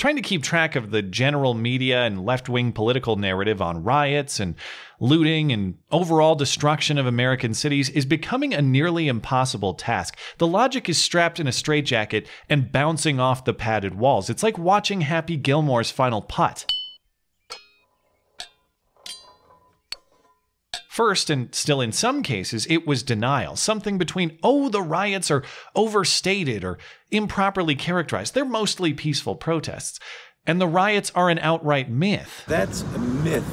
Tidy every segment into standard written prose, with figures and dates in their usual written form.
trying to keep track of the general media and left-wing political narrative on riots and looting and overall destruction of American cities is becoming a nearly impossible task. The logic is strapped in a straitjacket and bouncing off the padded walls. It's like watching Happy Gilmore's final putt. First, and still in some cases, it was denial. Something between, oh, the riots are overstated or improperly characterized. They're mostly peaceful protests. And the riots are an outright myth. That's a myth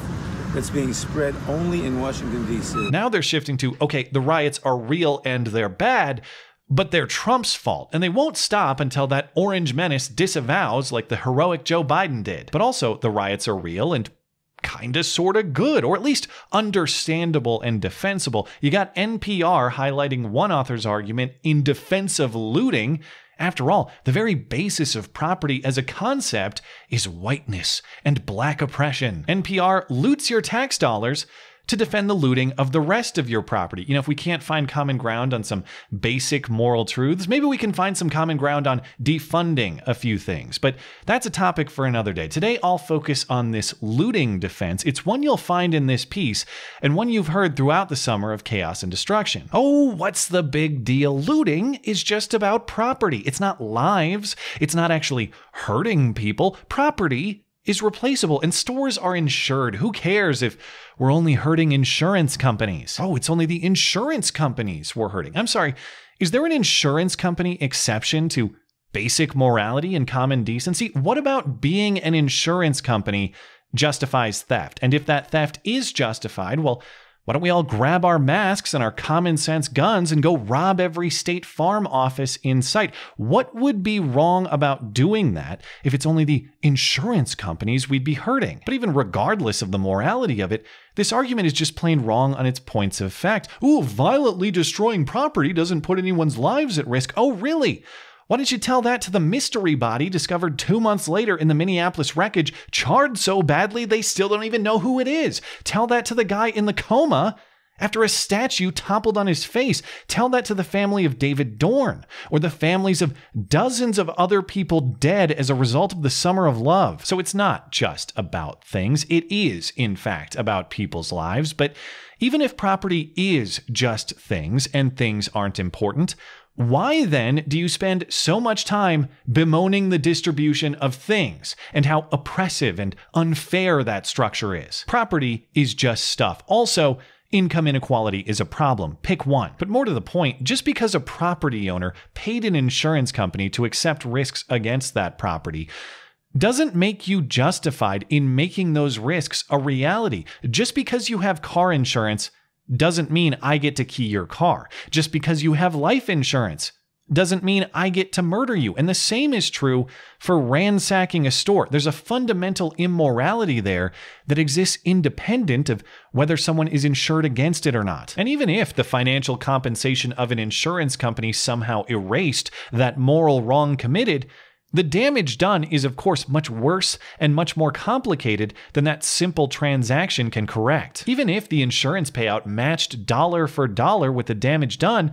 that's being spread only in Washington, D.C. Now they're shifting to, okay, the riots are real and they're bad, but they're Trump's fault, and they won't stop until that orange menace disavows like the heroic Joe Biden did. But also, the riots are real and kinda sorta good, or at least understandable and defensible. You got NPR highlighting one author's argument in defense of looting. After all, the very basis of property as a concept is whiteness and black oppression. NPR loots your tax dollars to defend the looting of the rest of your property. You know, if we can't find common ground on some basic moral truths, maybe we can find some common ground on defunding a few things. But that's a topic for another day. Today, I'll focus on this looting defense. It's one you'll find in this piece, and one you've heard throughout the summer of chaos and destruction. Oh, what's the big deal? Looting is just about property. It's not lives. It's not actually hurting people. Property is replaceable, and stores are insured. Who cares if we're only hurting insurance companies? Oh, it's only the insurance companies we're hurting. I'm sorry, is there an insurance company exception to basic morality and common decency? What about being an insurance company justifies theft? And if that theft is justified, well, why don't we all grab our masks and our common sense guns and go rob every State Farm office in sight? What would be wrong about doing that if it's only the insurance companies we'd be hurting? But even regardless of the morality of it, this argument is just plain wrong on its points of fact. Ooh, violently destroying property doesn't put anyone's lives at risk. Oh, really? Why didn't you tell that to the mystery body discovered 2 months later in the Minneapolis wreckage, charred so badly they still don't even know who it is? Tell that to the guy in the coma after a statue toppled on his face. Tell that to the family of David Dorn, or the families of dozens of other people dead as a result of the Summer of Love. So it's not just about things. It is, in fact, about people's lives. But even if property is just things and things aren't important, why then do you spend so much time bemoaning the distribution of things and how oppressive and unfair that structure is? Property is just stuff. Also, income inequality is a problem. Pick one. But more to the point, just because a property owner paid an insurance company to accept risks against that property doesn't make you justified in making those risks a reality. Just because you have car insurance doesn't mean I get to key your car. Just because you have life insurance doesn't mean I get to murder you. And the same is true for ransacking a store. There's a fundamental immorality there that exists independent of whether someone is insured against it or not. And even if the financial compensation of an insurance company somehow erased that moral wrong committed, the damage done is, of course, much worse and much more complicated than that simple transaction can correct. Even if the insurance payout matched dollar for dollar with the damage done,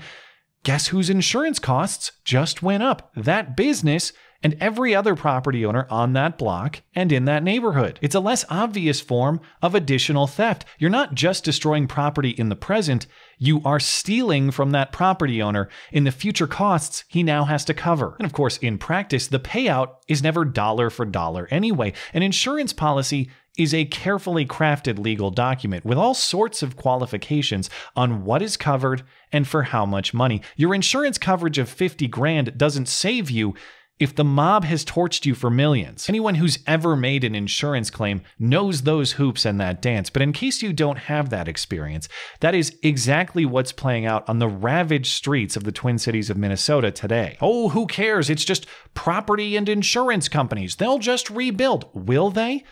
guess whose insurance costs just went up? That business and every other property owner on that block and in that neighborhood. It's a less obvious form of additional theft. You're not just destroying property in the present, you are stealing from that property owner in the future costs he now has to cover. And of course, in practice, the payout is never dollar for dollar anyway. An insurance policy is a carefully crafted legal document with all sorts of qualifications on what is covered and for how much money. Your insurance coverage of $50,000 doesn't save you if the mob has torched you for millions. Anyone who's ever made an insurance claim knows those hoops and that dance. But in case you don't have that experience, that is exactly what's playing out on the ravaged streets of the Twin Cities of Minnesota today. Oh, who cares? It's just property and insurance companies. They'll just rebuild. Will they?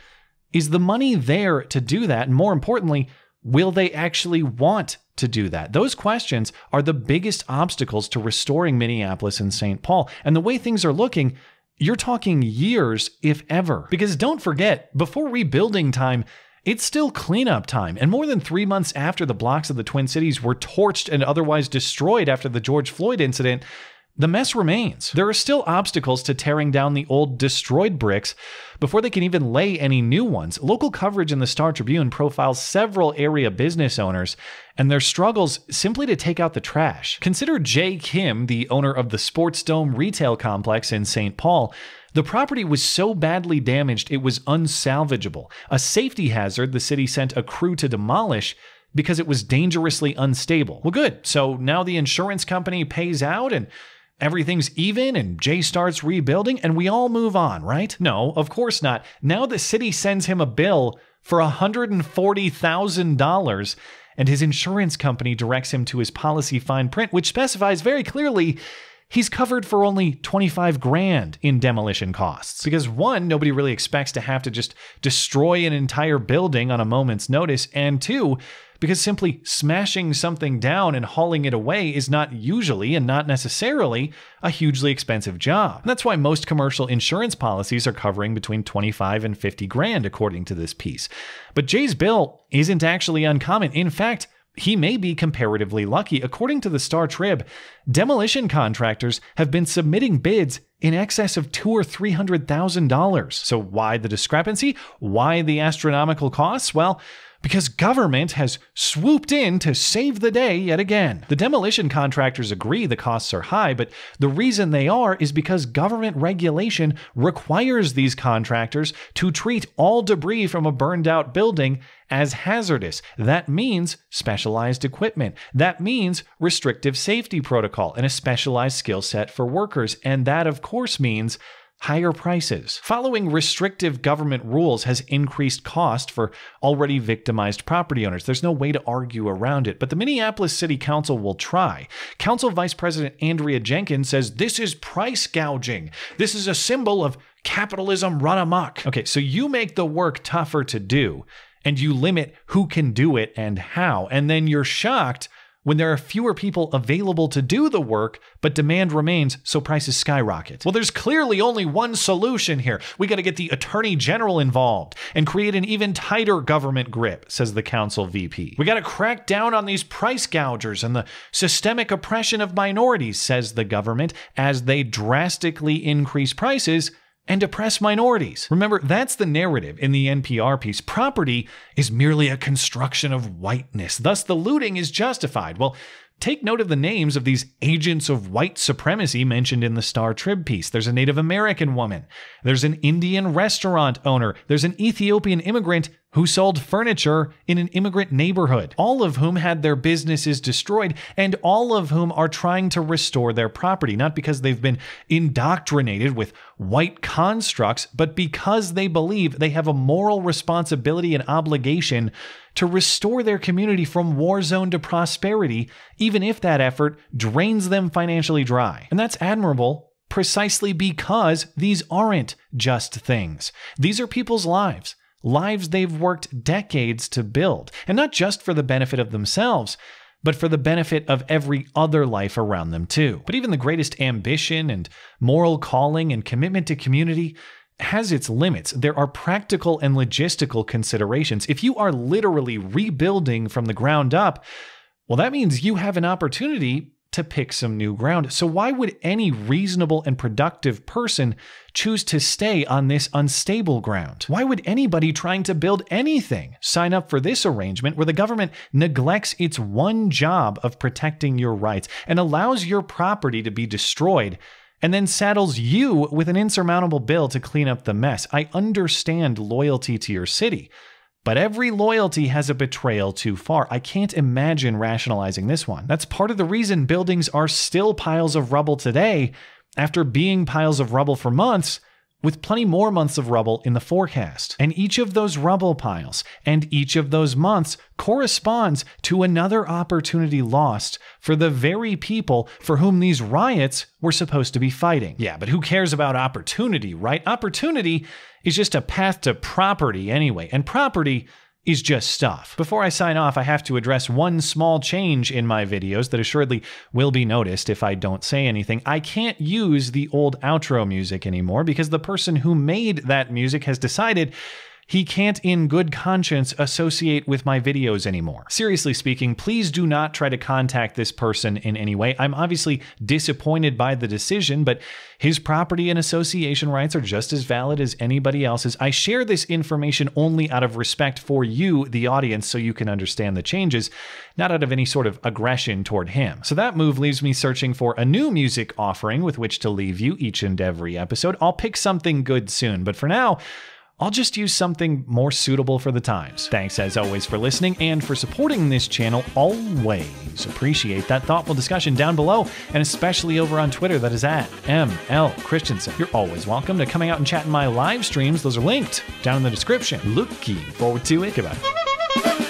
Is the money there to do that? And more importantly, will they actually want to do that? Those questions are the biggest obstacles to restoring Minneapolis and St. Paul. And the way things are looking, you're talking years, if ever. Because don't forget, before rebuilding time, it's still cleanup time. And more than 3 months after the blocks of the Twin Cities were torched and otherwise destroyed after the George Floyd incident, The mess remains. There are still obstacles to tearing down the old destroyed bricks before they can even lay any new ones. Local coverage in the Star Tribune profiles several area business owners and their struggles simply to take out the trash. Consider Jay Kim, the owner of the Sports Dome retail complex in Saint Paul. The property was so badly damaged it was unsalvageable, a safety hazard the city sent a crew to demolish because it was dangerously unstable. Well, good. So now the insurance company pays out and everything's even and Jay starts rebuilding and we all move on, right? No, of course not. Now the city sends him a bill for $140,000 and his insurance company directs him to his policy fine print, which specifies very clearly he's covered for only $25,000 in demolition costs. Because one, nobody really expects to have to just destroy an entire building on a moment's notice, and two, because simply smashing something down and hauling it away is not usually and not necessarily a hugely expensive job. And that's why most commercial insurance policies are covering between $25,000 and $50,000, according to this piece. But Jay's bill isn't actually uncommon. In fact, he may be comparatively lucky. According to the Star Trib, demolition contractors have been submitting bids in excess of $200,000 or $300,000. So why the discrepancy? Why the astronomical costs? Well, because government has swooped in to save the day yet again. The demolition contractors agree the costs are high, but the reason they are is because government regulation requires these contractors to treat all debris from a burned out building as hazardous. That means specialized equipment. That means restrictive safety protocol and a specialized skill set for workers. And that, of course, means higher prices. Following restrictive government rules has increased cost for already victimized property owners. There's no way to argue around it, but the Minneapolis City Council will try. Council Vice President Andrea Jenkins says this is price gouging. This is a symbol of capitalism run amok. Okay, so you make the work tougher to do, and you limit who can do it and how, and then you're shocked when there are fewer people available to do the work, but demand remains, so prices skyrocket. Well, there's clearly only one solution here. We gotta get the Attorney General involved and create an even tighter government grip, says the council VP. We gotta crack down on these price gougers and the systemic oppression of minorities, says the government, as they drastically increase prices and oppress minorities. Remember, that's the narrative in the NPR piece. Property is merely a construction of whiteness, thus the looting is justified. Well, take note of the names of these agents of white supremacy mentioned in the Star Trib piece. There's a Native American woman. There's an Indian restaurant owner. There's an Ethiopian immigrant who sold furniture in an immigrant neighborhood, all of whom had their businesses destroyed and all of whom are trying to restore their property, not because they've been indoctrinated with white constructs, but because they believe they have a moral responsibility and obligation to restore their community from war zone to prosperity, even if that effort drains them financially dry. And that's admirable, precisely because these aren't just things. These are people's lives. Lives they've worked decades to build, and not just for the benefit of themselves, but for the benefit of every other life around them too. But even the greatest ambition and moral calling and commitment to community has its limits. There are practical and logistical considerations. If you are literally rebuilding from the ground up, well, that means you have an opportunity to pick some new ground. So why would any reasonable and productive person choose to stay on this unstable ground? Why would anybody trying to build anything sign up for this arrangement where the government neglects its one job of protecting your rights and allows your property to be destroyed and then saddles you with an insurmountable bill to clean up the mess? I understand loyalty to your city, but every loyalty has a betrayal too far. I can't imagine rationalizing this one. That's part of the reason buildings are still piles of rubble today after being piles of rubble for months, with plenty more months of rubble in the forecast. And each of those rubble piles and each of those months corresponds to another opportunity lost for the very people for whom these riots were supposed to be fighting. Yeah, but who cares about opportunity, right? Opportunity is just a path to property anyway, and property is just stuff. Before I sign off, I have to address one small change in my videos that assuredly will be noticed if I don't say anything. I can't use the old outro music anymore because the person who made that music has decided He can't in good conscience associate with my videos anymore. Seriously speaking, please do not try to contact this person in any way. I'm obviously disappointed by the decision, but his property and association rights are just as valid as anybody else's. I share this information only out of respect for you, the audience, so you can understand the changes, not out of any sort of aggression toward him. So that move leaves me searching for a new music offering with which to leave you each and every episode. I'll pick something good soon, but for now, I'll just use something more suitable for the times. Thanks as always for listening and for supporting this channel. Always appreciate that thoughtful discussion down below and especially over on Twitter. That is at MLChristiansen. You're always welcome to coming out and chatting my live streams. Those are linked down in the description. Looking forward to it. Goodbye.